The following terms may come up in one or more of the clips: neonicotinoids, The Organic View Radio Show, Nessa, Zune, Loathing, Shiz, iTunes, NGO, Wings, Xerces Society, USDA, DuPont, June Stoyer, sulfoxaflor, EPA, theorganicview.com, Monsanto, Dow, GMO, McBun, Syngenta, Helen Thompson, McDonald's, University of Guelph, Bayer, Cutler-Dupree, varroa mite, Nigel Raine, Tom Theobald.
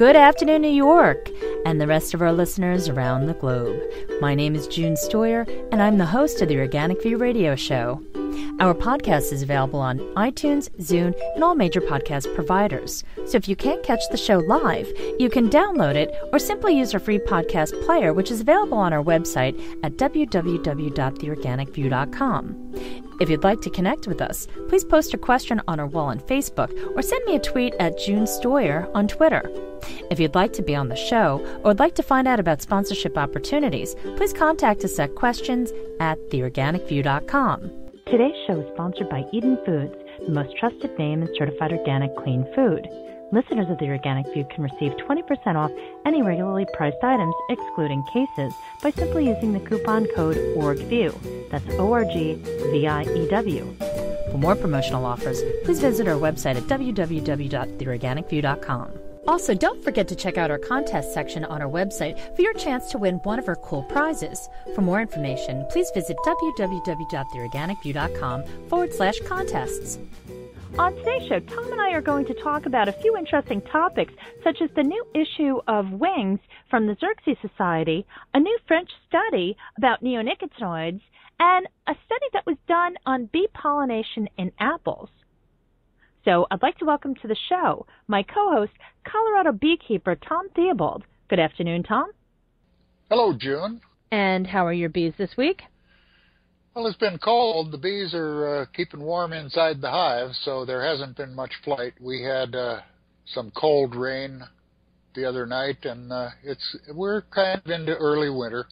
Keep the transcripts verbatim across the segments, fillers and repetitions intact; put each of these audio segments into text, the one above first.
Good afternoon, New York, and the rest of our listeners around the globe. My name is June Stoyer, and I'm the host of The Organic View Radio Show. Our podcast is available on iTunes, Zune, and all major podcast providers. So if you can't catch the show live, you can download it or simply use our free podcast player, which is available on our website at w w w dot the organic view dot com. If you'd like to connect with us, please post a question on our wall on Facebook or send me a tweet at June Stoyer on Twitter. If you'd like to be on the show or would like to find out about sponsorship opportunities, please contact us at questions at the organic view dot com. Today's show is sponsored by Eden Foods, the most trusted name in certified organic clean food. Listeners of The Organic View can receive twenty percent off any regularly priced items, excluding cases, by simply using the coupon code O R G V I E W. That's O R G V I E W. For more promotional offers, please visit our website at w w w dot the organic view dot com. Also, don't forget to check out our contest section on our website for your chance to win one of our cool prizes. For more information, please visit w w w dot the organic view dot com forward slash contests. On today's show, Tom and I are going to talk about a few interesting topics, such as the new issue of Wings from the Xerces Society, a new French study about neonicotinoids, and a study that was done on bee pollination in apples. So I'd like to welcome to the show my co-host, Colorado beekeeper Tom Theobald. Good afternoon, Tom. Hello, June. And how are your bees this week? Well, it's been cold. The bees are uh, keeping warm inside the hive, so there hasn't been much flight. We had uh, some cold rain the other night, and uh, it's we're kind of into early winter.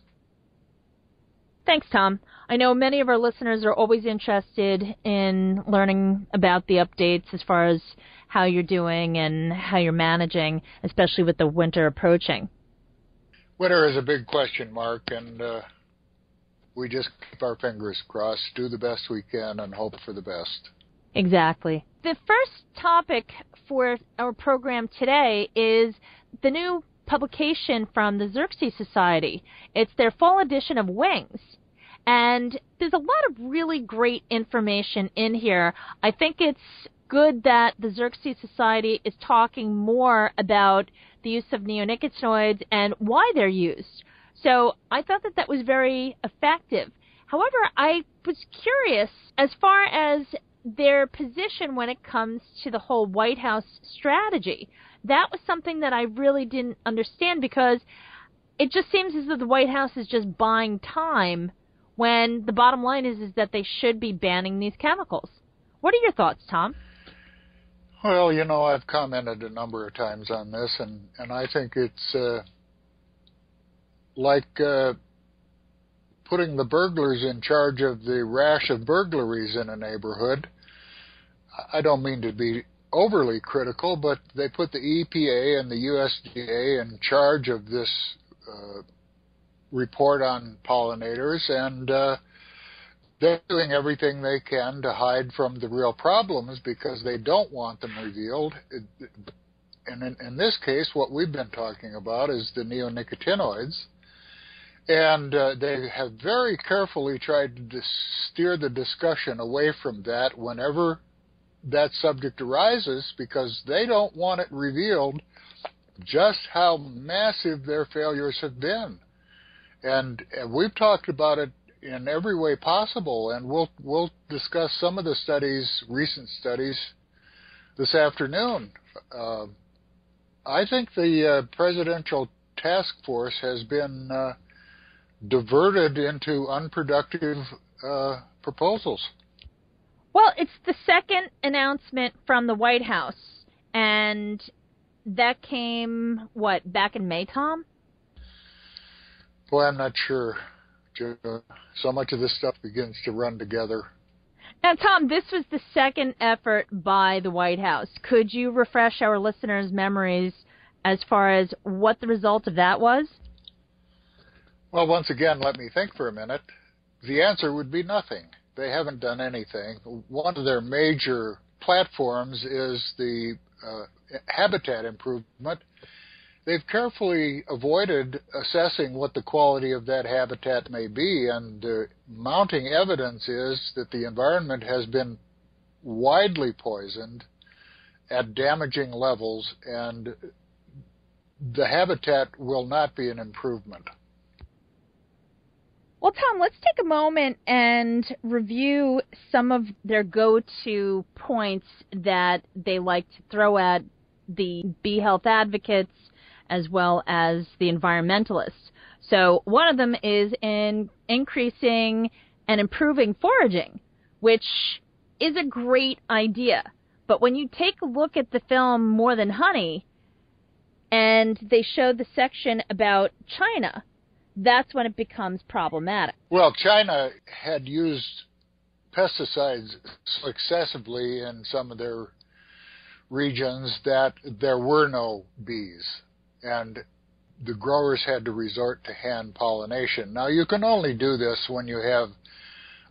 Thanks, Tom. I know many of our listeners are always interested in learning about the updates as far as how you're doing and how you're managing, especially with the winter approaching. Winter is a big question mark, and uh, we just keep our fingers crossed, do the best we can, and hope for the best. Exactly. The first topic for our program today is the new publication from the Xerces Society. It's their fall edition of Wings. And there's a lot of really great information in here. I think it's good that the Xerces Society is talking more about the use of neonicotinoids and why they're used. So I thought that that was very effective. However, I was curious as far as their position when it comes to the whole White House strategy. That was something that I really didn't understand, because it just seems as though the White House is just buying time, when the bottom line is, is that they should be banning these chemicals. What are your thoughts, Tom? Well, you know, I've commented a number of times on this, and, and I think it's uh, like uh, putting the burglars in charge of the rash of burglaries in a neighborhood. I don't mean to be overly critical, but they put the E P A and the U S D A in charge of this uh report on pollinators, and uh, they're doing everything they can to hide from the real problems because they don't want them revealed. And in, in this case, what we've been talking about is the neonicotinoids, and uh, they have very carefully tried to dis- steer the discussion away from that whenever that subject arises, because they don't want it revealed just how massive their failures have been. And we've talked about it in every way possible, and we'll we'll discuss some of the studies, recent studies, this afternoon. Uh, I think the uh, presidential task force has been uh, diverted into unproductive uh, proposals. Well, it's the second announcement from the White House, and that came, what, back in May, Tom? Well, I'm not sure. So much of this stuff begins to run together. Now, Tom, this was the second effort by the White House. Could you refresh our listeners' memories as far as what the result of that was? Well, once again, let me think for a minute. The answer would be nothing. They haven't done anything. One of their major platforms is the uh, habitat improvement. They've carefully avoided assessing what the quality of that habitat may be, and uh, mounting evidence is that the environment has been widely poisoned at damaging levels, and the habitat will not be an improvement. Well, Tom, let's take a moment and review some of their go-to points that they like to throw at the bee health advocates as well as the environmentalists. So one of them is in increasing and improving foraging, which is a great idea. But when you take a look at the film More Than Honey, and they show the section about China, that's when it becomes problematic. Well, China had used pesticides so excessively in some of their regions that there were no bees, and the growers had to resort to hand pollination. Now, you can only do this when you have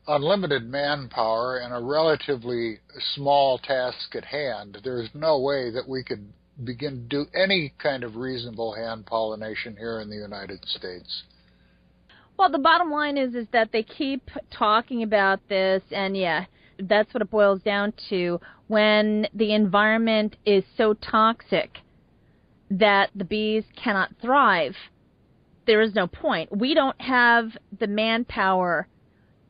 unlimited manpower and a relatively small task at hand. There's no way that we could begin to do any kind of reasonable hand pollination here in the United States. Well, the bottom line is is that they keep talking about this, and yeah, that's what it boils down to. When the environment is so toxic that the bees cannot thrive, there is no point. We don't have the manpower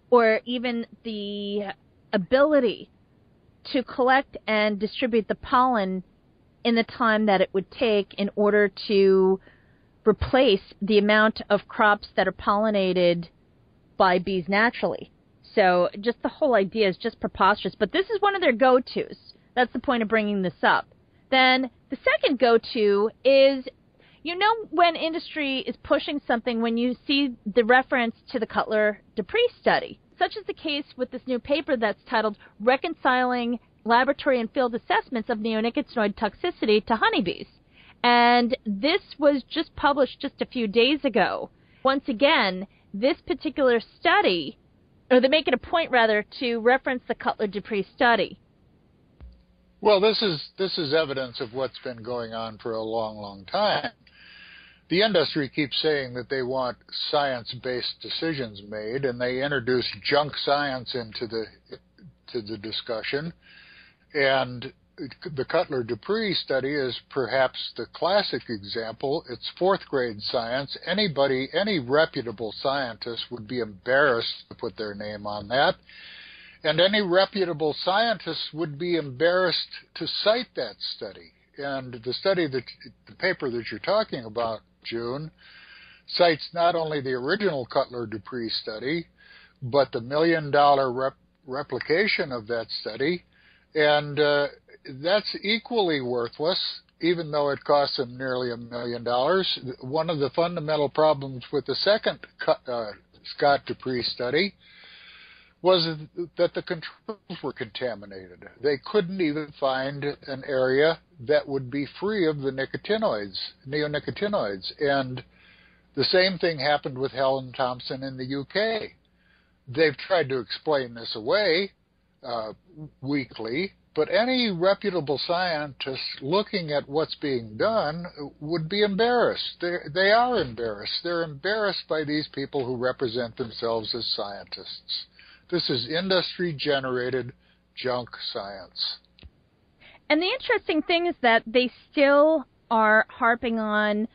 or even the ability to collect and distribute the pollen in the time that it would take in order to replace the amount of crops that are pollinated by bees naturally. So just the whole idea is just preposterous. But this is one of their go-tos. That's the point of bringing this up. Then the second go-to is, you know, when industry is pushing something, when you see the reference to the Cutler-Dupree study, such is the case with this new paper that's titled Reconciling Laboratory and Field Assessments of Neonicotinoid Toxicity to Honeybees. And this was just published just a few days ago. Once again, this particular study, or they make it a point, rather, to reference the Cutler-Dupree study. Well, this is this is evidence of what's been going on for a long, long time. The industry keeps saying that they want science-based decisions made, and they introduce junk science into the to the discussion. And the Cutler-Dupree study is perhaps the classic example. It's fourth-grade science. Anybody, any reputable scientist would be embarrassed to put their name on that. And any reputable scientist would be embarrassed to cite that study. And the study, that, the paper that you're talking about, June, cites not only the original Cutler-Dupree study, but the million-dollar rep, replication of that study. And uh, that's equally worthless, even though it costs them nearly a million dollars. One of the fundamental problems with the second uh, Scott-Dupree study was that the controls were contaminated. They couldn't even find an area that would be free of the nicotinoids, neonicotinoids. And the same thing happened with Helen Thompson in the U K. They've tried to explain this away uh, weekly, but any reputable scientist looking at what's being done would be embarrassed. They're, they are embarrassed. They're embarrassed by these people who represent themselves as scientists. This is industry-generated junk science. And the interesting thing is that they still are harping on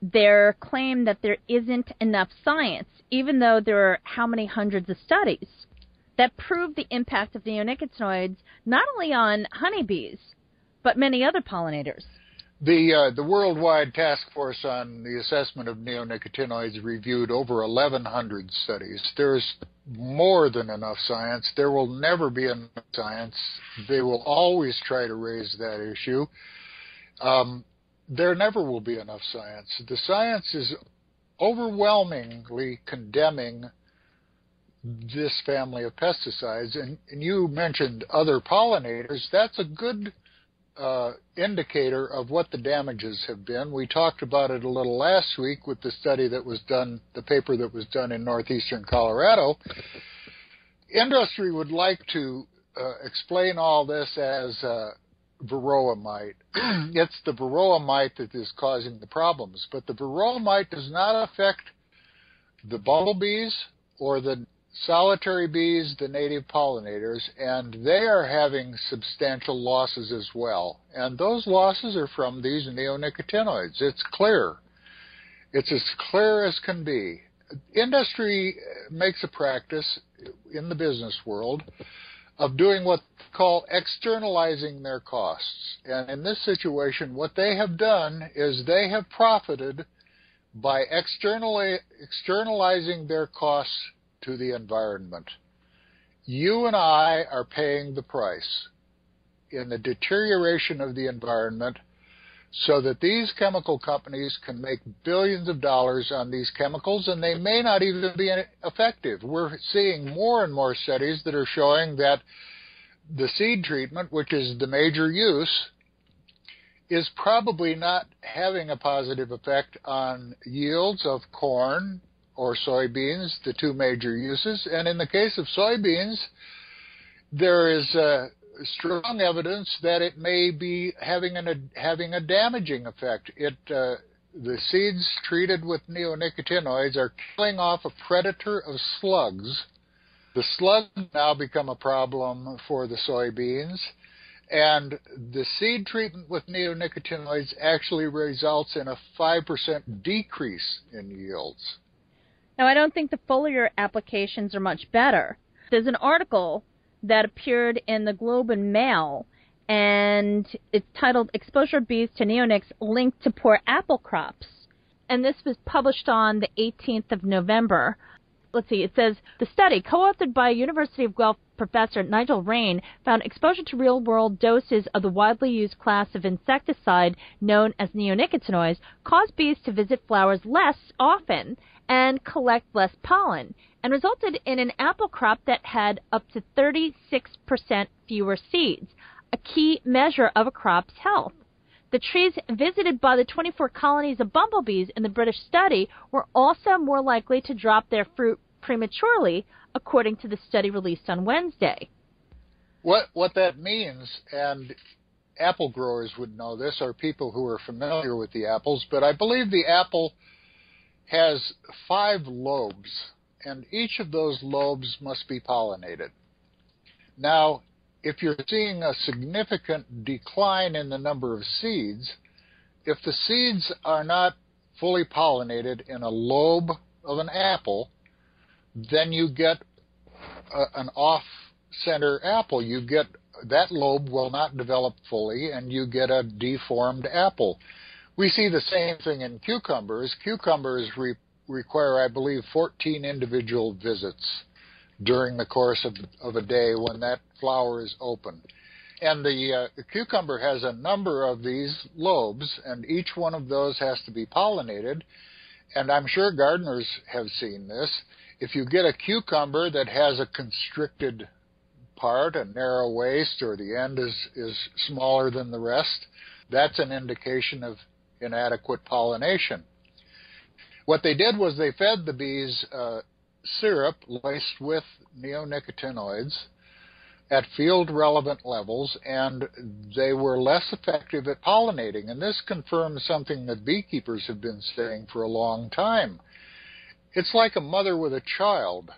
their claim that there isn't enough science, even though there are how many hundreds of studies that prove the impact of neonicotinoids not only on honeybees, but many other pollinators. The, uh, the Worldwide Task Force on the Assessment of Neonicotinoids reviewed over eleven hundred studies. There's more than enough science. There will never be enough science. They will always try to raise that issue. Um, there never will be enough science. The science is overwhelmingly condemning this family of pesticides. And, and you mentioned other pollinators. That's a good uh, indicator of what the damages have been. We talked about it a little last week with the study that was done, the paper that was done in northeastern Colorado. Industry would like to uh, explain all this as uh, varroa mite. It's the varroa mite that is causing the problems, but the varroa mite does not affect the bumblebees or the solitary bees, the native pollinators, and they are having substantial losses as well. And those losses are from these neonicotinoids. It's clear. It's as clear as can be. Industry makes a practice in the business world of doing what they call externalizing their costs. And in this situation, what they have done is they have profited by externally externalizing their costs to the environment. You and I are paying the price in the deterioration of the environment so that these chemical companies can make billions of dollars on these chemicals, and they may not even be effective. We're seeing more and more studies that are showing that the seed treatment, which is the major use, is probably not having a positive effect on yields of corn or soybeans, the two major uses. And in the case of soybeans, there is a strong evidence that it may be having an, a, having a damaging effect. It uh, the seeds treated with neonicotinoids are killing off a predator of slugs. The slugs now become a problem for the soybeans, and the seed treatment with neonicotinoids actually results in a five percent decrease in yields. Now, I don't think the foliar applications are much better. There's an article that appeared in the Globe and Mail, and it's titled "Exposure of Bees to Neonics Linked to Poor Apple Crops." And this was published on the eighteenth of November. Let's see, it says, the study, co-authored by University of Guelph professor Nigel Raine, found exposure to real-world doses of the widely used class of insecticide known as neonicotinoids caused bees to visit flowers less often and collect less pollen, and resulted in an apple crop that had up to thirty-six percent fewer seeds, a key measure of a crop's health. The trees visited by the twenty-four colonies of bumblebees in the British study were also more likely to drop their fruit prematurely, according to the study released on Wednesday. What what that means, and apple growers would know this, are people who are familiar with the apples, but I believe the apple has five lobes, and each of those lobes must be pollinated. Now, if you're seeing a significant decline in the number of seeds, if the seeds are not fully pollinated in a lobe of an apple, then you get a, an off-center apple. You get that lobe will not develop fully, and you get a deformed apple. We see the same thing in cucumbers. Cucumbers re, require, I believe, fourteen individual visits during the course of, of a day when that flower is open. And the, uh, the cucumber has a number of these lobes, and each one of those has to be pollinated. And I'm sure gardeners have seen this. If you get a cucumber that has a constricted part, a narrow waist, or the end is, is smaller than the rest, that's an indication of inadequate pollination. What they did was they fed the bees uh, syrup laced with neonicotinoids at field-relevant levels, and they were less effective at pollinating. And this confirms something that beekeepers have been saying for a long time. It's like a mother with a child.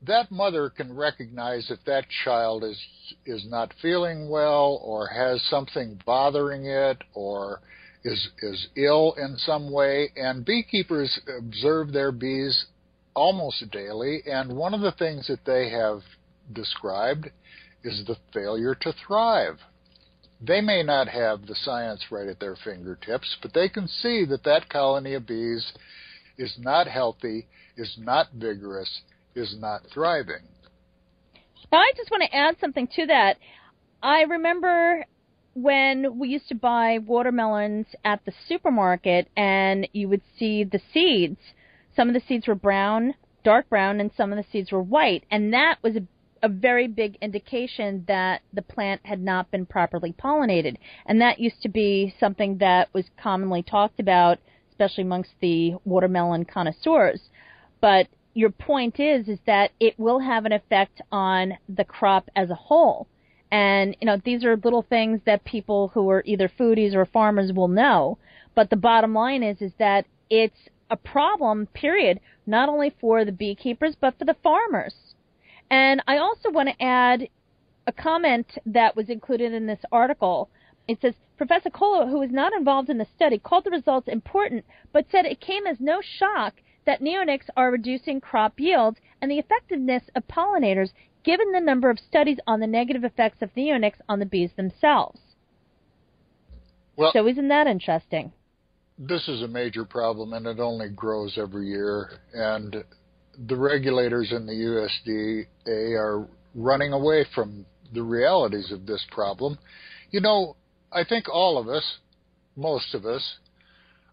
That mother can recognize if that child is is not feeling well, or has something bothering it, or is is ill in some way. And beekeepers observe their bees almost daily, and one of the things that they have described is the failure to thrive. They may not have the science right at their fingertips, but they can see that that colony of bees is not healthy, is not vigorous, is not thriving. Now, I just want to add something to that. I remember when we used to buy watermelons at the supermarket, and you would see the seeds. Some of the seeds were brown, dark brown, and some of the seeds were white, and that was a a very big indication that the plant had not been properly pollinated. And that used to be something that was commonly talked about, especially amongst the watermelon connoisseurs. But your point is, is that it will have an effect on the crop as a whole. And, you know, these are little things that people who are either foodies or farmers will know. But the bottom line is, is that it's a problem, period, not only for the beekeepers but for the farmers. And I also want to add a comment that was included in this article. It says, Professor Kohler, who was not involved in the study, called the results important, but said it came as no shock that neonics are reducing crop yields and the effectiveness of pollinators, given the number of studies on the negative effects of neonics on the bees themselves. Well, so isn't that interesting? This is a major problem, and it only grows every year. And the regulators in the U S D A are running away from the realities of this problem. You know, I think all of us, most of us,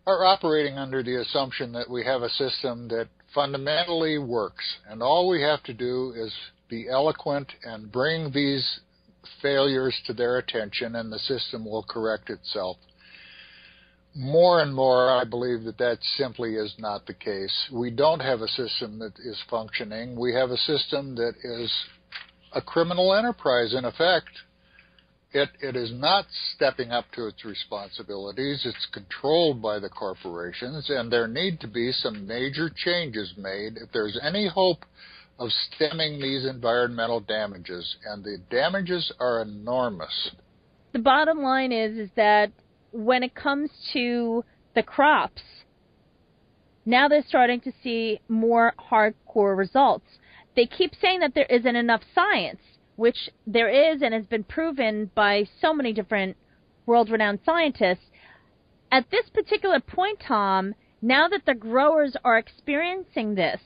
are operating under the assumption that we have a system that fundamentally works, and all we have to do is be eloquent and bring these failures to their attention, and the system will correct itself. More and more, I believe that that simply is not the case. We don't have a system that is functioning. We have a system that is a criminal enterprise, in effect. It, it is not stepping up to its responsibilities. It's controlled by the corporations, and there need to be some major changes made if there's any hope of stemming these environmental damages, and the damages are enormous. The bottom line is, is that when it comes to the crops, now they're starting to see more hardcore results. They keep saying that there isn't enough science, which there is and has been proven by so many different world-renowned scientists. At this particular point, Tom, now that the growers are experiencing this,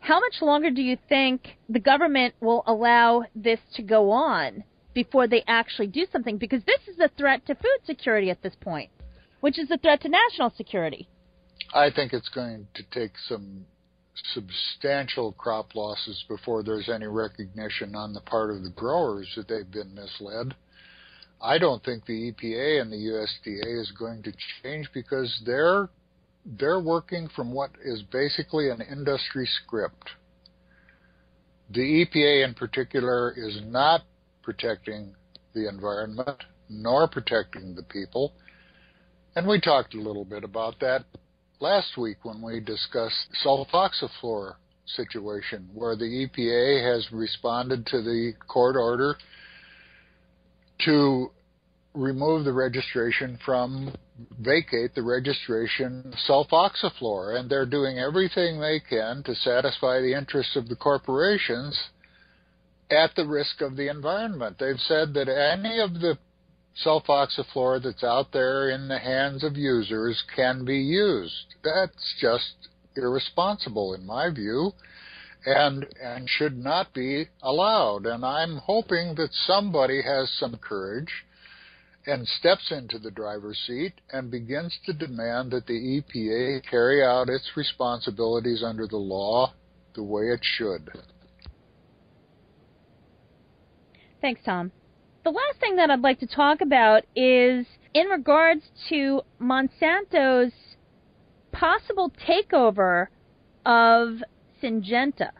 how much longer do you think the government will allow this to go on before they actually do something? Because this is a threat to food security at this point, which is a threat to national security. I think it's going to take some substantial crop losses before there's any recognition on the part of the growers that they've been misled. I don't think the E P A and the U S D A is going to change, because they're they're working from what is basically an industry script. The E P A in particular is not protecting the environment nor protecting the people, and we talked a little bit about that last week when we discussed sulfoxaflor situation, where the E P A has responded to the court order to remove the registration from, vacate the registration sulfoxaflor, and they're doing everything they can to satisfy the interests of the corporations at the risk of the environment. They've said that any of the sulfoxaflor that's out there in the hands of users can be used. That's just irresponsible in my view, and and should not be allowed. And I'm hoping that somebody has some courage and steps into the driver's seat and begins to demand that the E P A carry out its responsibilities under the law the way it should. Thanks, Tom. The last thing that I'd like to talk about is in regards to Monsanto's possible takeover of Syngenta.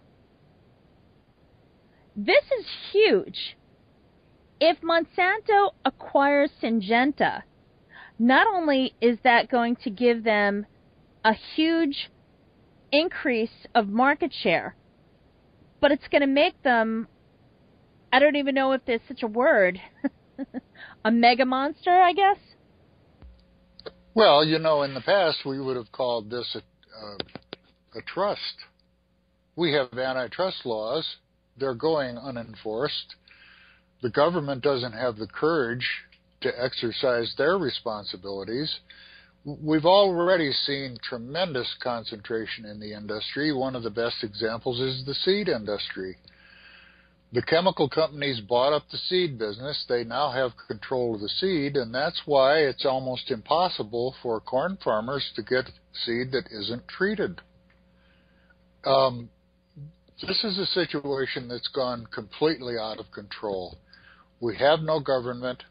This is huge. If Monsanto acquires Syngenta, not only is that going to give them a huge increase of market share, but it's going to make them, I don't even know if there's such a word, a mega monster, I guess? Well, you know, in the past, we would have called this a, a, a trust. We have antitrust laws. They're going unenforced. The government doesn't have the courage to exercise their responsibilities. We've already seen tremendous concentration in the industry. One of the best examples is the seed industry. The chemical companies bought up the seed business. They now have control of the seed, and that's why it's almost impossible for corn farmers to get seed that isn't treated. Um, this is a situation that's gone completely out of control. We have no government.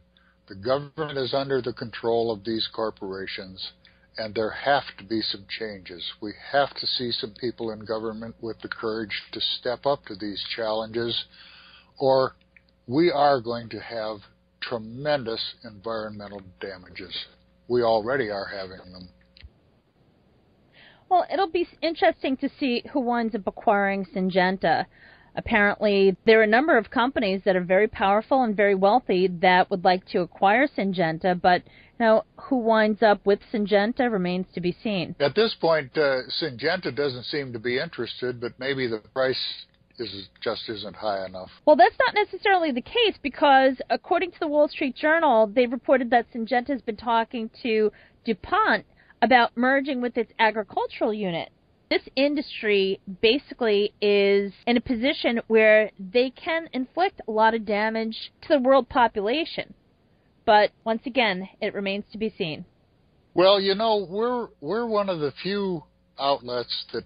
The government is under the control of these corporations, and there have to be some changes. We have to see some people in government with the courage to step up to these challenges, or we are going to have tremendous environmental damages. We already are having them. Well, it'll be interesting to see who winds up acquiring Syngenta. Apparently, there are a number of companies that are very powerful and very wealthy that would like to acquire Syngenta, but now who winds up with Syngenta remains to be seen. At this point, uh, Syngenta doesn't seem to be interested, but maybe the price is just isn't high enough. Well, that's not necessarily the case, because according to the Wall Street Journal, they reported that Syngenta has been talking to DuPont about merging with its agricultural unit. This industry basically is in a position where they can inflict a lot of damage to the world population. But once again, it remains to be seen. Well, you know, we're we're one of the few outlets that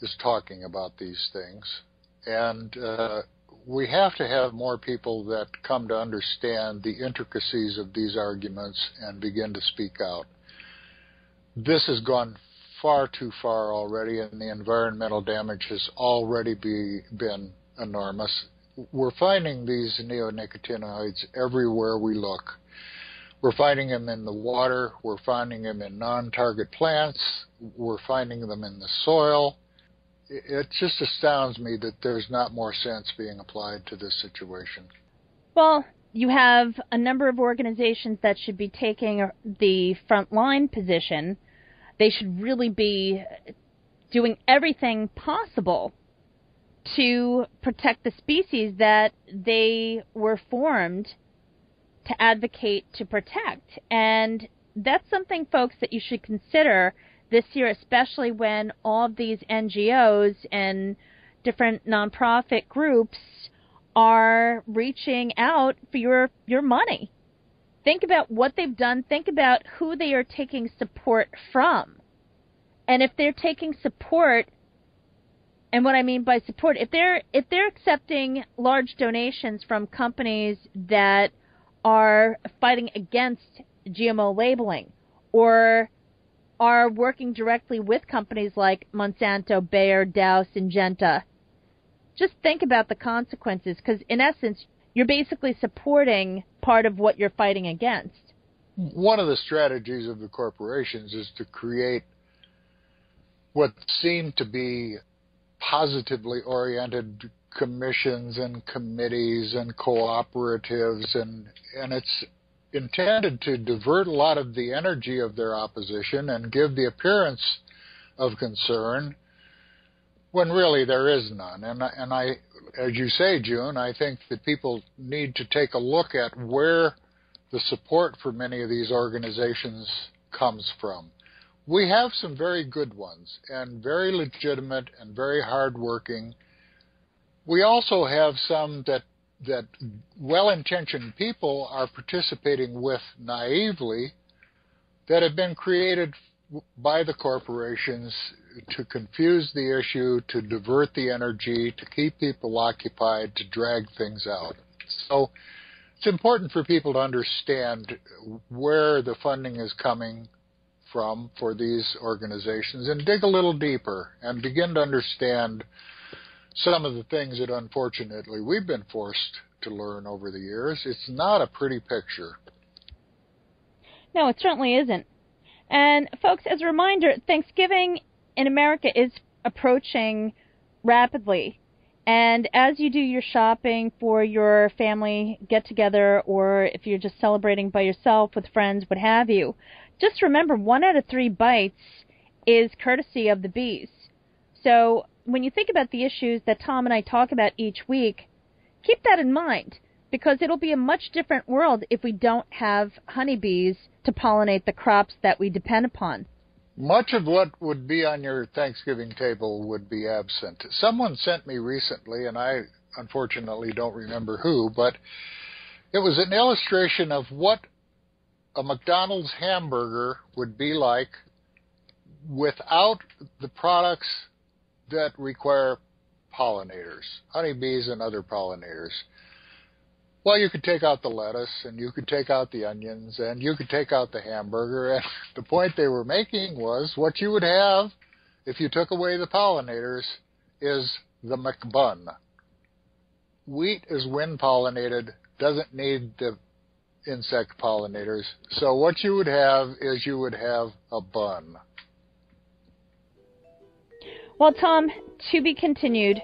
is talking about these things. And uh, we have to have more people that come to understand the intricacies of these arguments and begin to speak out. This has gone far too far already, and the environmental damage has already be, been enormous. We're finding these neonicotinoids everywhere we look. We're finding them in the water. We're finding them in non-target plants. We're finding them in the soil. It just astounds me that there's not more sense being applied to this situation. Well, you have a number of organizations that should be taking the frontline position. They should really be doing everything possible to protect the species that they were formed to advocate to protect. And that's something, folks, that you should consider this year, especially when all of these N G Os and different nonprofit groups are reaching out for your, your money. Think about what they've done. Think about who they are taking support from. And if they're taking support, and what I mean by support, if they're if they're accepting large donations from companies that are fighting against G M O labeling or are working directly with companies like Monsanto, Bayer, Dow, Syngenta, just think about the consequences, because in essence, you're basically supporting part of what you're fighting against. One of the strategies of the corporations is to create what seem to be positively oriented commissions and committees and cooperatives, and, and it's intended to divert a lot of the energy of their opposition and give the appearance of concern when really there is none. And, and I, as you say, June, I think that people need to take a look at where the support for many of these organizations comes from. We have some very good ones and very legitimate and very hardworking. We also have some that, that well-intentioned people are participating with naively that have been created by the corporations to confuse the issue, to divert the energy, to keep people occupied, to drag things out. So it's important for people to understand where the funding is coming from for these organizations and dig a little deeper and begin to understand some of the things that unfortunately we've been forced to learn over the years. It's not a pretty picture. No, it certainly isn't. And, folks, as a reminder, Thanksgiving in America is approaching rapidly. And as you do your shopping for your family get-together, or if you're just celebrating by yourself with friends, what have you, just remember one out of three bites is courtesy of the bees. So when you think about the issues that Tom and I talk about each week, keep that in mind, because it'll be a much different world if we don't have honeybees to pollinate the crops that we depend upon. Much of what would be on your Thanksgiving table would be absent. Someone sent me recently, and I unfortunately don't remember who, but it was an illustration of what a McDonald's hamburger would be like without the products that require pollinators, honeybees and other pollinators. Well, you could take out the lettuce, and you could take out the onions, and you could take out the hamburger. And the point they were making was what you would have if you took away the pollinators is the McBun. Wheat is wind pollinated, doesn't need the insect pollinators. So what you would have is you would have a bun. Well, Tom, to be continued.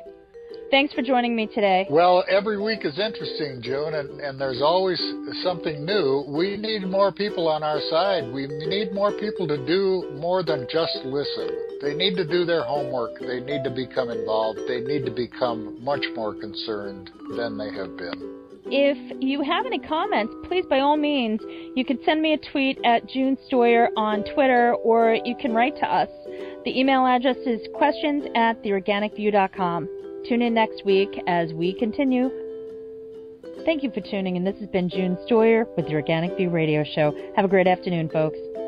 Thanks for joining me today. Well, every week is interesting, June, and, and there's always something new. We need more people on our side. We need more people to do more than just listen. They need to do their homework. They need to become involved. They need to become much more concerned than they have been. If you have any comments, please, by all means, you can send me a tweet at June Stoyer on Twitter, or you can write to us. The email address is questions at the organic view dot com. Tune in next week as we continue. Thank you for tuning in. This has been June Stoyer with The Organic View Radio Show. Have a great afternoon, folks.